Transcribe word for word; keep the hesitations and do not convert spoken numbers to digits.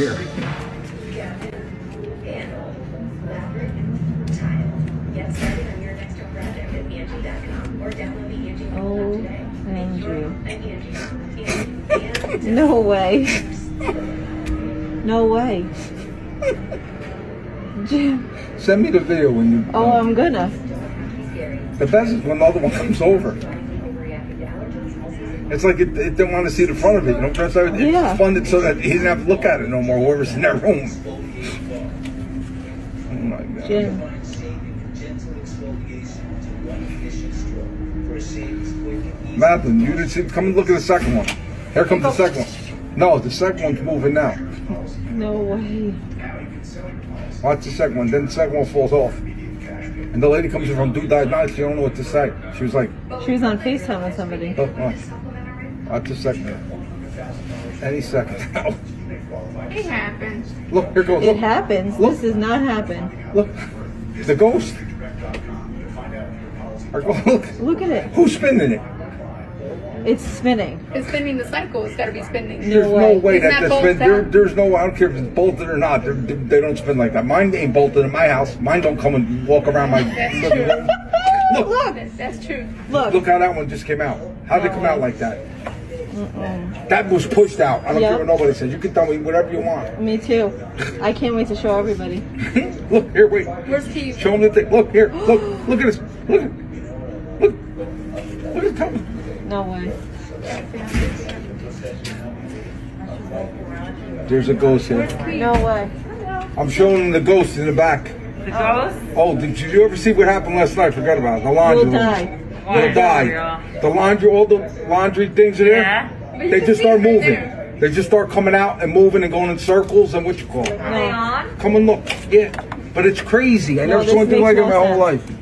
here. Oh, Andrew. No way. No way. Jim. Send me the video when you... Oh, I'm gonna. The best is when the other one comes over. It's like it, it didn't want to see the front of it. You know, that's it yeah. funded so that he didn't have to look at it no more. Whoever's in that room. Oh my God. Jim. Madeline, you didn't see. Come and look at the second one. Here comes the second one. No, the second one's moving now. No way. Watch the second one. Then the second one falls off. And the lady comes in from Dude Diagnostics. She don't know what to say. She was like... She was on FaceTime with somebody. Oh, right. Watch a second. Any second. It happens. Look, here goes. It look. happens. Look. This does not happen. Look. The ghost. Look. Look at it. Who's spinning it? It's spinning. It's spinning the cycle. It's got to be spinning. There's no way, no way that, that they spin. There, there's no. I don't care if it's bolted or not. They're, they, they don't spin like that. Mine ain't bolted in my house. Mine don't come and walk around my. That's living room. Look, look. That's, that's true. Look. Look how that one just came out. How did oh. it come out like that? Mm-mm. That was pushed out. I don't yep. care what nobody says. You can tell me whatever you want. Me too. I can't wait to show everybody. Look here. Wait. Where's Steve? Show him the thing. Look here. Look. Look at this. Look. Look. Look at coming. No way. There's a ghost here. No way. I'm showing the ghost in the back. The ghost? Oh, did you ever see what happened last night? Forgot about it. The laundry. We'll die. We'll die. The laundry, all the laundry things are there. Yeah. They just start moving. They just start coming out and moving and going in circles and what you call it. Are they on? Come and look. Yeah. But it's crazy. I never saw anything like it in my whole life.